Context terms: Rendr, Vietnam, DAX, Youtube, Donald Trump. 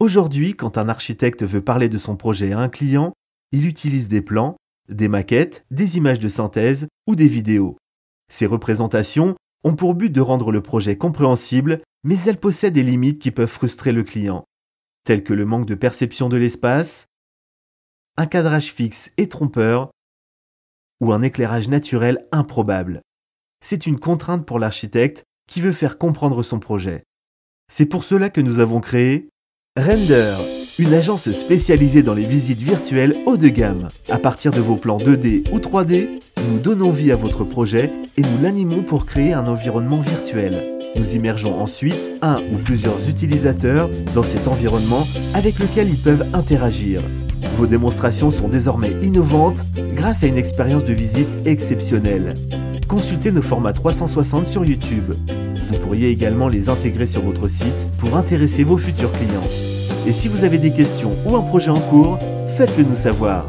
Aujourd'hui, quand un architecte veut parler de son projet à un client, il utilise des plans, des maquettes, des images de synthèse ou des vidéos. Ces représentations ont pour but de rendre le projet compréhensible, mais elles possèdent des limites qui peuvent frustrer le client, telles que le manque de perception de l'espace, un cadrage fixe et trompeur, ou un éclairage naturel improbable. C'est une contrainte pour l'architecte qui veut faire comprendre son projet. C'est pour cela que nous avons créé Rendr, une agence spécialisée dans les visites virtuelles haut de gamme. À partir de vos plans 2D ou 3D, nous donnons vie à votre projet et nous l'animons pour créer un environnement virtuel. Nous immergeons ensuite un ou plusieurs utilisateurs dans cet environnement avec lequel ils peuvent interagir. Vos démonstrations sont désormais innovantes grâce à une expérience de visite exceptionnelle. Consultez nos formats 360 sur YouTube. Vous pourriez également les intégrer sur votre site pour intéresser vos futurs clients. Et si vous avez des questions ou un projet en cours, faites-le nous savoir.